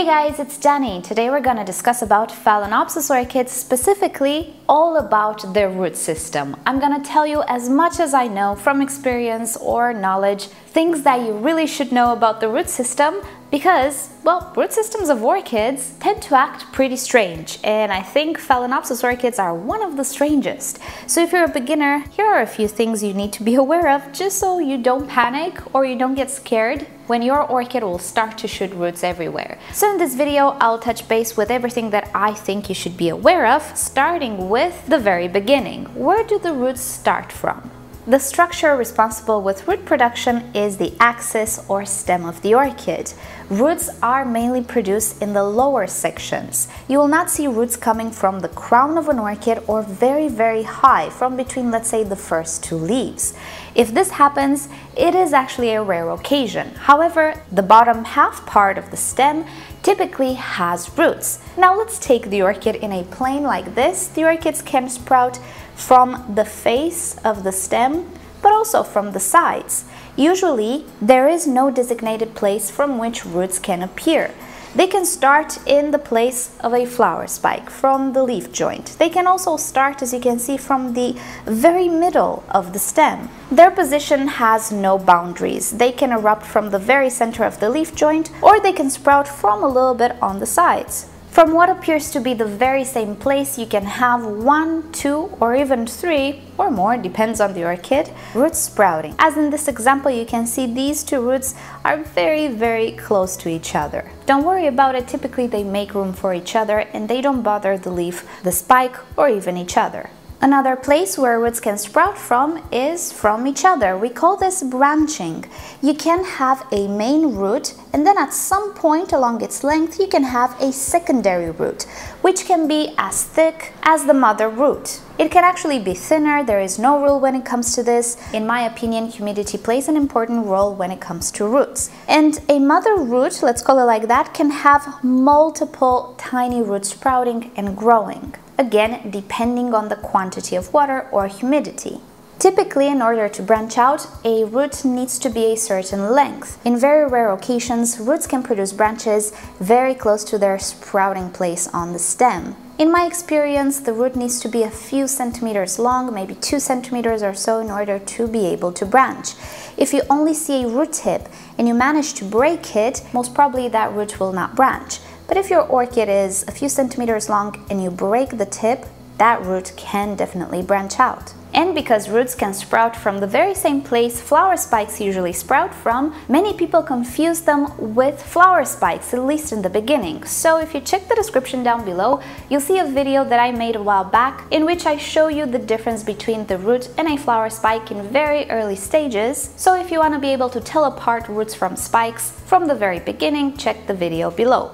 Hey guys, it's Danny. Today we're gonna discuss about Phalaenopsis orchids, specifically all about their root system. I'm gonna tell you as much as I know from experience or knowledge, things that you really should know about the root system because, well, root systems of orchids tend to act pretty strange, and I think Phalaenopsis orchids are one of the strangest. So if you're a beginner, here are a few things you need to be aware of just so you don't panic or you don't get scared when your orchid will start to shoot roots everywhere. So in this video, I'll touch base with everything that I think you should be aware of, starting with the very beginning. Where do the roots start from? The structure responsible with root production is the axis or stem of the orchid. Roots are mainly produced in the lower sections. You will not see roots coming from the crown of an orchid or very high, from between, let's say, the first two leaves. If this happens, it is actually a rare occasion. However, the bottom half part of the stem typically has roots. Now let's take the orchid in a plane like this. The orchids can sprout from the face of the stem, but also from the sides. Usually, there is no designated place from which roots can appear. They can start in the place of a flower spike, from the leaf joint. They can also start, as you can see, from the very middle of the stem. Their position has no boundaries. They can erupt from the very center of the leaf joint, or they can sprout from a little bit on the sides. From what appears to be the very same place, you can have 1, 2, or even 3, or more, depends on the orchid, roots sprouting. As in this example, you can see these two roots are very close to each other. Don't worry about it, typically they make room for each other and they don't bother the leaf, the spike, or even each other. Another place where roots can sprout from is from each other. We call this branching. You can have a main root, and then at some point along its length you can have a secondary root, which can be as thick as the mother root. It can actually be thinner. There is no rule when it comes to this. In my opinion, humidity plays an important role when it comes to roots. And a mother root, let's call it like that, can have multiple tiny roots sprouting and growing, again depending on the quantity of water or humidity. Typically, in order to branch out, a root needs to be a certain length. In very rare occasions, roots can produce branches very close to their sprouting place on the stem. In my experience, the root needs to be a few centimeters long, maybe 2 centimeters or so, in order to be able to branch. If you only see a root tip and you manage to break it, most probably that root will not branch. But if your orchid is a few centimeters long and you break the tip, that root can definitely branch out. And because roots can sprout from the very same place flower spikes usually sprout from, many people confuse them with flower spikes, at least in the beginning. So if you check the description down below, you'll see a video that I made a while back in which I show you the difference between the root and a flower spike in very early stages. So if you want to be able to tell apart roots from spikes from the very beginning, check the video below.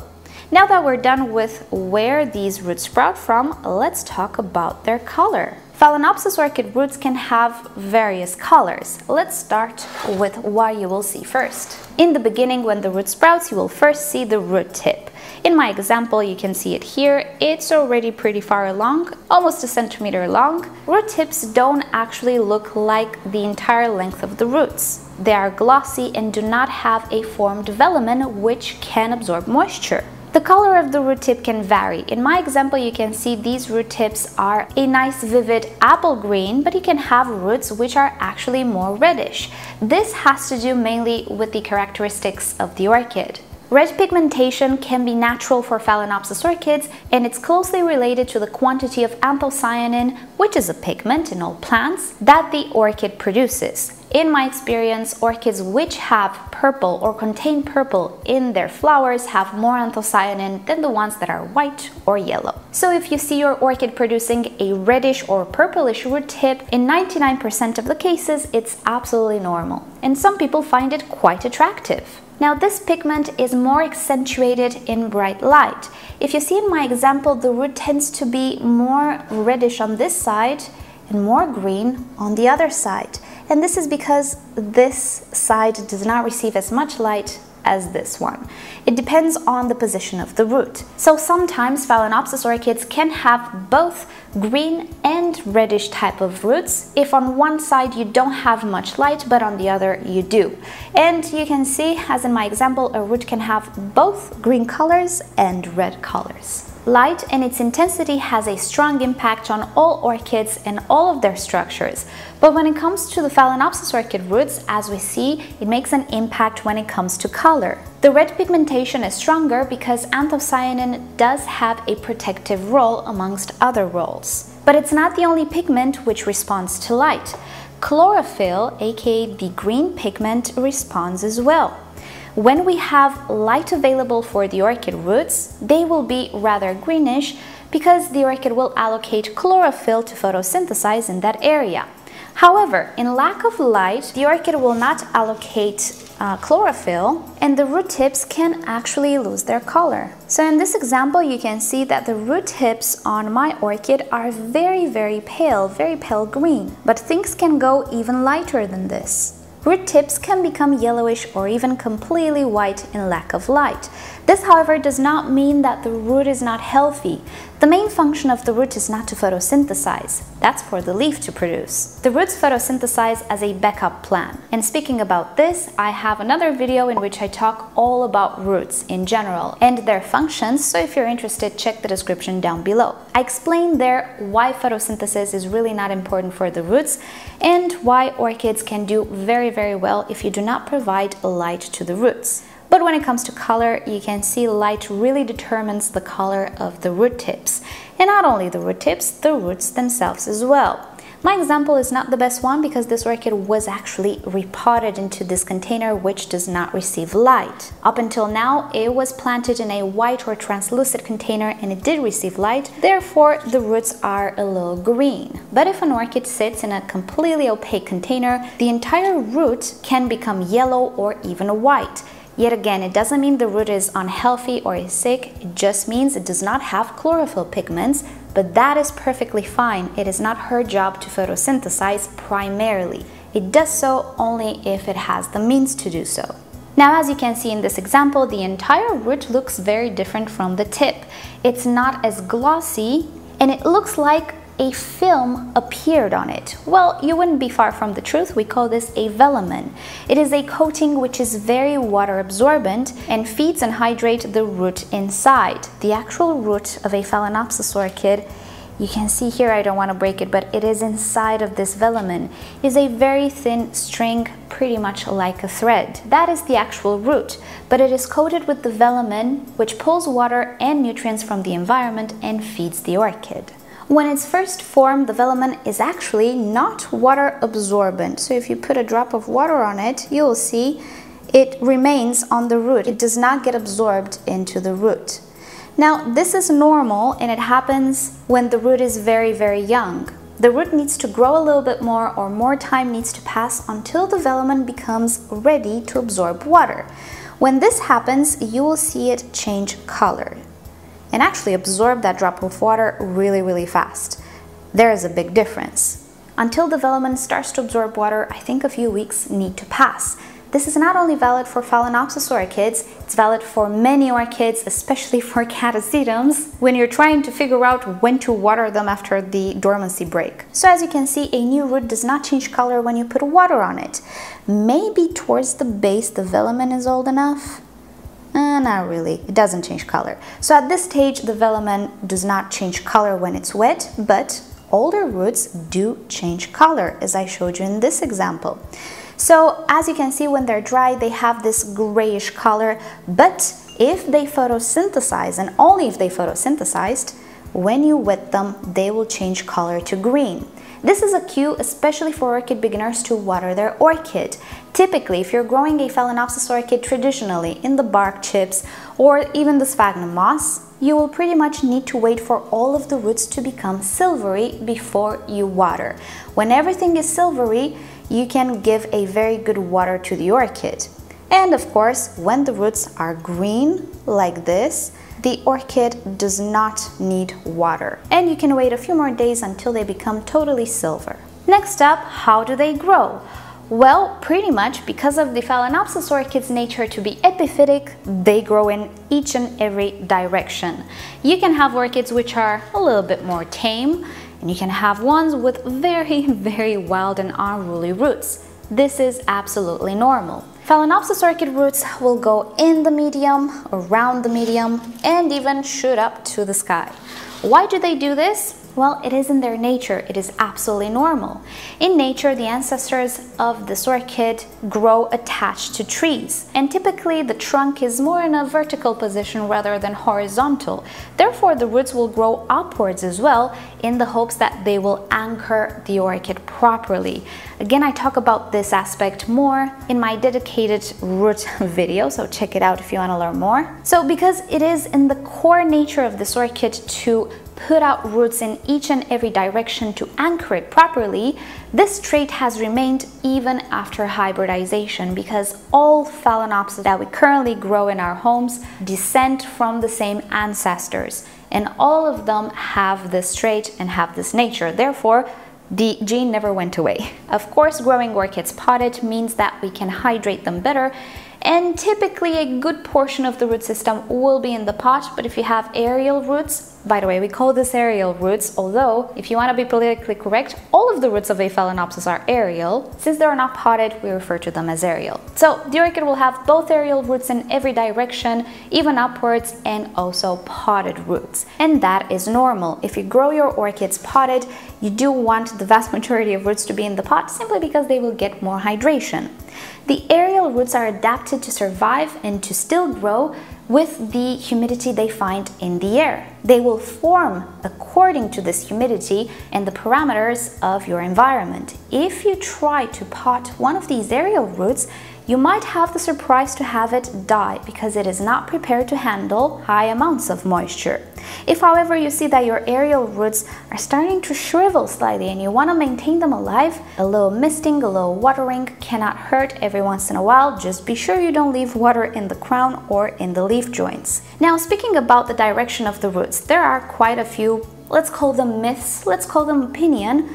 Now that we're done with where these roots sprout from, let's talk about their color. Phalaenopsis orchid roots can have various colors. Let's start with what you will see first. In the beginning, when the root sprouts, you will first see the root tip. In my example, you can see it here. It's already pretty far along, almost 1 centimeter long. Root tips don't actually look like the entire length of the roots. They are glossy and do not have a formed velamen, which can absorb moisture. The color of the root tip can vary. In my example, you can see these root tips are a nice vivid apple green, but you can have roots which are actually more reddish. This has to do mainly with the characteristics of the orchid. Red pigmentation can be natural for Phalaenopsis orchids, and it's closely related to the quantity of anthocyanin, which is a pigment in all plants, that the orchid produces. In my experience, orchids which have purple or contain purple in their flowers have more anthocyanin than the ones that are white or yellow. So if you see your orchid producing a reddish or purplish root tip, in 99% of the cases it's absolutely normal, and some people find it quite attractive. Now this pigment is more accentuated in bright light. If you see in my example, the root tends to be more reddish on this side and more green on the other side. And this is because this side does not receive as much light as this one. It depends on the position of the root. So sometimes Phalaenopsis orchids can have both green and reddish type of roots if on one side you don't have much light but on the other you do. And you can see, as in my example, a root can have both green colors and red colors. Light and its intensity has a strong impact on all orchids and all of their structures. But when it comes to the Phalaenopsis orchid roots, as we see, it makes an impact when it comes to color. The red pigmentation is stronger because anthocyanin does have a protective role amongst other roles. But it's not the only pigment which responds to light. Chlorophyll, aka the green pigment, responds as well. When we have light available for the orchid roots, they will be rather greenish because the orchid will allocate chlorophyll to photosynthesize in that area. However, in lack of light, the orchid will not allocate chlorophyll and the root tips can actually lose their color. So in this example, you can see that the root tips on my orchid are very, very pale green, but things can go even lighter than this. Root tips can become yellowish or even completely white in lack of light. This, however, does not mean that the root is not healthy. The main function of the root is not to photosynthesize. That's for the leaf to produce. The roots photosynthesize as a backup plan. And speaking about this, I have another video in which I talk all about roots in general and their functions, so if you're interested, check the description down below. I explained there why photosynthesis is really not important for the roots and why orchids can do very, very well if you do not provide light to the roots. But when it comes to color, you can see light really determines the color of the root tips. And not only the root tips, the roots themselves as well. My example is not the best one because this orchid was actually repotted into this container which does not receive light. Up until now, it was planted in a white or translucent container and it did receive light, therefore the roots are a little green. But if an orchid sits in a completely opaque container, the entire root can become yellow or even white. Yet again, it doesn't mean the root is unhealthy or is sick, it just means it does not have chlorophyll pigments, but that is perfectly fine. It is not her job to photosynthesize primarily. It does so only if it has the means to do so. Now, as you can see in this example, the entire root looks very different from the tip. It's not as glossy and it looks like a film appeared on it. Well, you wouldn't be far from the truth. We call this a velamen. It is a coating which is very water absorbent and feeds and hydrates the root inside. The actual root of a Phalaenopsis orchid, you can see here, I don't want to break it, but it is inside of this velamen. It is a very thin string, pretty much like a thread. That is the actual root, but it is coated with the velamen, which pulls water and nutrients from the environment and feeds the orchid. When it's first formed, the velamen is actually not water absorbent. So if you put a drop of water on it, you will see it remains on the root. It does not get absorbed into the root. Now, this is normal and it happens when the root is very, very young. The root needs to grow a little bit more or more time needs to pass until the velamen becomes ready to absorb water. When this happens, you will see it change color and actually absorb that drop of water really, really fast. There is a big difference. Until the velamen starts to absorb water, I think a few weeks need to pass. This is not only valid for Phalaenopsis orchids, it's valid for many orchids, especially for catasetums, when you're trying to figure out when to water them after the dormancy break. So as you can see, a new root does not change color when you put water on it. Maybe towards the base the velamen is old enough. Not really, it doesn't change color. So at this stage, the velamen does not change color when it's wet, but older roots do change color, as I showed you in this example. So as you can see, when they're dry, they have this grayish color, but if they photosynthesize, and only if they photosynthesized, when you wet them, they will change color to green. This is a cue, especially for orchid beginners, to water their orchid. Typically, if you're growing a Phalaenopsis orchid traditionally in the bark chips or even the sphagnum moss, you will pretty much need to wait for all of the roots to become silvery before you water. When everything is silvery, you can give a very good water to the orchid. And of course, when the roots are green like this, the orchid does not need water. And you can wait a few more days until they become totally silver. Next up, how do they grow? Well, pretty much because of the Phalaenopsis orchid's nature to be epiphytic, they grow in each and every direction. You can have orchids which are a little bit more tame, and you can have ones with very, very wild and unruly roots. This is absolutely normal. Phalaenopsis orchid roots will go in the medium, around the medium, and even shoot up to the sky. Why do they do this? Well, it is in their nature, it is absolutely normal. In nature, the ancestors of this orchid grow attached to trees, and typically the trunk is more in a vertical position rather than horizontal. Therefore, the roots will grow upwards as well in the hopes that they will anchor the orchid properly. Again, I talk about this aspect more in my dedicated root video, so check it out if you want to learn more. So because it is in the core nature of this orchid to put out roots in each and every direction to anchor it properly, this trait has remained even after hybridization, because all Phalaenopsis that we currently grow in our homes descend from the same ancestors, and all of them have this trait and have this nature. Therefore, the gene never went away. Of course, growing orchids potted means that we can hydrate them better, and typically a good portion of the root system will be in the pot, but if you have aerial roots, by the way, we call this aerial roots, although if you want to be politically correct, all of the roots of a Phalaenopsis are aerial. Since they are not potted, we refer to them as aerial. So the orchid will have both aerial roots in every direction, even upwards, and also potted roots. And that is normal. If you grow your orchids potted, you do want the vast majority of roots to be in the pot simply because they will get more hydration. The aerial roots are adapted to survive and to still grow with the humidity they find in the air. They will form according to this humidity and the parameters of your environment. If you try to pot one of these aerial roots, you might have the surprise to have it die because it is not prepared to handle high amounts of moisture. If, however, you see that your aerial roots are starting to shrivel slightly and you want to maintain them alive, a little misting, a little watering cannot hurt every once in a while. Just be sure you don't leave water in the crown or in the leaf joints. Now, speaking about the direction of the roots, there are quite a few, let's call them myths, let's call them opinion.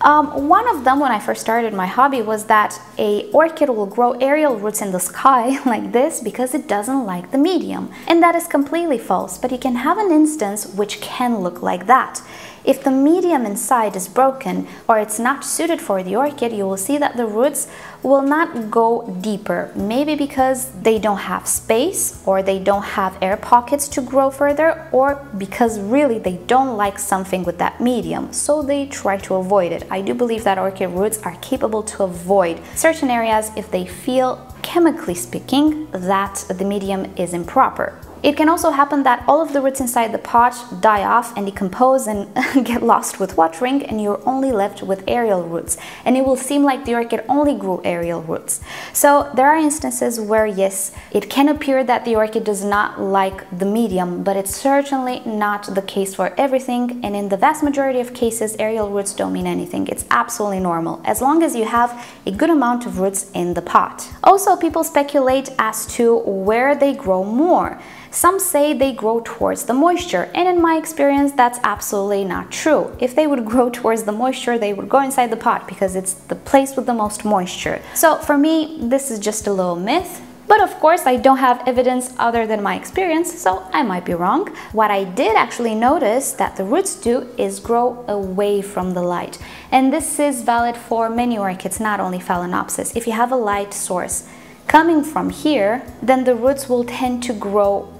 One of them, when I first started my hobby, was that an orchid will grow aerial roots in the sky like this because it doesn't like the medium. And that is completely false, but you can have an instance which can look like that. If the medium inside is broken or it's not suited for the orchid, you will see that the roots will not go deeper, maybe because they don't have space, or they don't have air pockets to grow further, or because really they don't like something with that medium, so they try to avoid it. I do believe that orchid roots are capable to avoid certain areas if they feel, chemically speaking, that the medium is improper. It can also happen that all of the roots inside the pot die off and decompose and get lost with watering, and you're only left with aerial roots, and it will seem like the orchid only grew aerial roots. So there are instances where, yes, it can appear that the orchid does not like the medium, but it's certainly not the case for everything, and in the vast majority of cases, aerial roots don't mean anything. It's absolutely normal, as long as you have a good amount of roots in the pot. Also, people speculate as to where they grow more. Some say they grow towards the moisture, and in my experience, that's absolutely not true. If they would grow towards the moisture, they would go inside the pot because it's the place with the most moisture. So for me, this is just a little myth. But of course, I don't have evidence other than my experience, so I might be wrong. What I did actually notice that the roots do is grow away from the light. And this is valid for many orchids, not only Phalaenopsis. If you have a light source coming from here, then the roots will tend to grow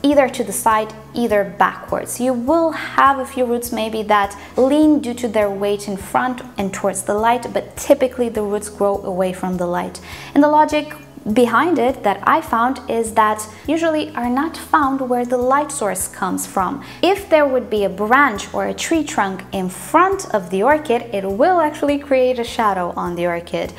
either to the side, either backwards. You will have a few roots maybe that lean due to their weight in front and towards the light, but typically the roots grow away from the light. And the logic behind it that I found is that usually are not found where the light source comes from. If there would be a branch or a tree trunk in front of the orchid, it will actually create a shadow on the orchid.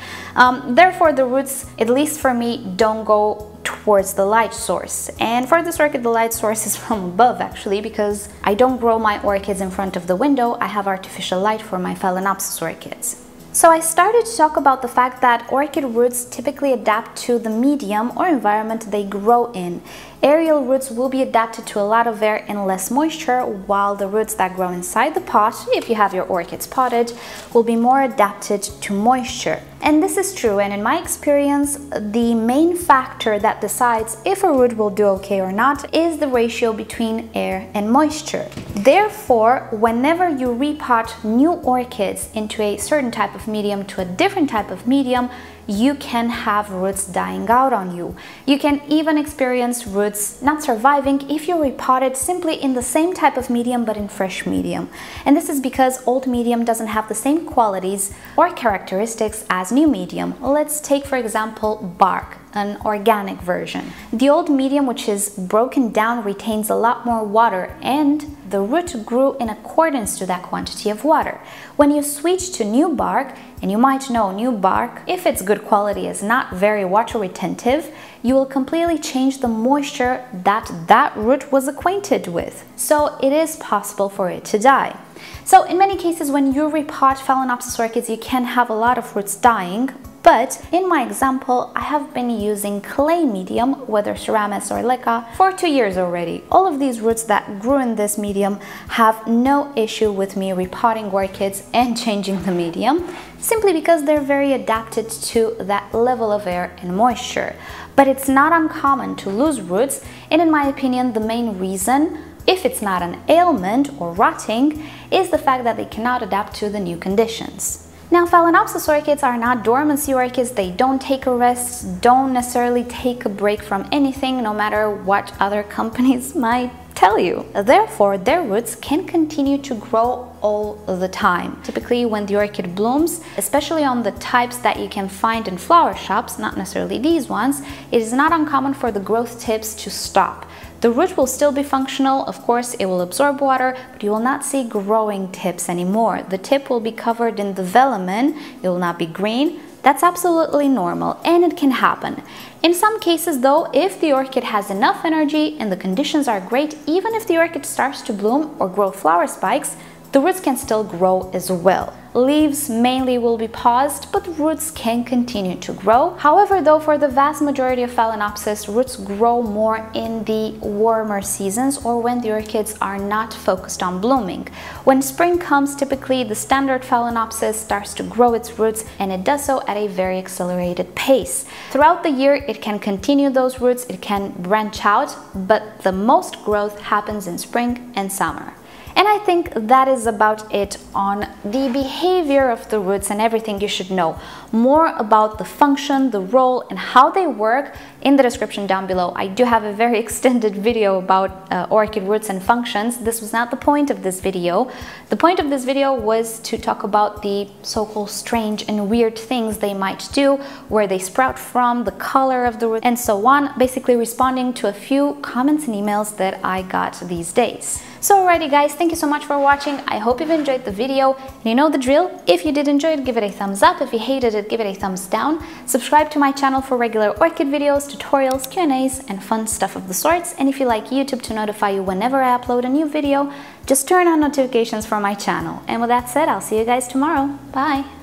Therefore, the roots, at least for me, don't go towards the light source. And for this orchid, the light source is from above, actually, because I don't grow my orchids in front of the window. I have artificial light for my Phalaenopsis orchids. So I started to talk about the fact that orchid roots typically adapt to the medium or environment they grow in. Aerial roots will be adapted to a lot of air and less moisture, while the roots that grow inside the pot, if you have your orchids potted, will be more adapted to moisture. And this is true, and in my experience, the main factor that decides if a root will do okay or not is the ratio between air and moisture. Therefore, whenever you repot new orchids into a certain type of medium to a different type of medium, you can have roots dying out on you. You can even experience roots not surviving if you repot it simply in the same type of medium but in fresh medium. And this is because old medium doesn't have the same qualities or characteristics as new medium. Let's take, for example, bark, an organic version. The old medium, which is broken down, retains a lot more water and the root grew in accordance to that quantity of water. When you switch to new bark, and you might know new bark, if its good quality is not very water retentive, you will completely change the moisture that root was acquainted with. So it is possible for it to die. So in many cases, when you repot Phalaenopsis orchids, you can have a lot of roots dying. But in my example, I have been using clay medium, whether Ceramys or Leca, for 2 years already. All of these roots that grew in this medium have no issue with me repotting orchids and changing the medium, simply because they're very adapted to that level of air and moisture. But it's not uncommon to lose roots, and in my opinion, the main reason, if it's not an ailment or rotting, is the fact that they cannot adapt to the new conditions. Now, Phalaenopsis orchids are not dormancy orchids. They don't take a rest, don't necessarily take a break from anything, no matter what other companies might tell you. Therefore, their roots can continue to grow all the time. Typically, when the orchid blooms, especially on the types that you can find in flower shops, not necessarily these ones, it is not uncommon for the growth tips to stop. The root will still be functional, of course it will absorb water, but you will not see growing tips anymore. The tip will be covered in the velamen, it will not be green. That's absolutely normal and it can happen. In some cases though, if the orchid has enough energy and the conditions are great, even if the orchid starts to bloom or grow flower spikes, the roots can still grow as well. Leaves mainly will be paused, but roots can continue to grow. However though, for the vast majority of Phalaenopsis, roots grow more in the warmer seasons or when the orchids are not focused on blooming. When spring comes, typically the standard Phalaenopsis starts to grow its roots, and it does so at a very accelerated pace. Throughout the year, it can continue those roots, it can branch out, but the most growth happens in spring and summer. And I think that is about it on the behavior of the roots and everything you should know. More about the function, the role, and how they work in the description down below. I do have a very extended video about orchid roots and functions. This was not the point of this video. The point of this video was to talk about the so-called strange and weird things they might do, where they sprout from, the color of the root, and so on, basically responding to a few comments and emails that I got these days. So alrighty guys, thank you so much for watching. I hope you've enjoyed the video. You know the drill. If you did enjoy it, give it a thumbs up. If you hated it, give it a thumbs down. Subscribe to my channel for regular orchid videos, tutorials, Q&As, and fun stuff of the sorts. And if you like YouTube to notify you whenever I upload a new video, just turn on notifications for my channel. And with that said, I'll see you guys tomorrow. Bye!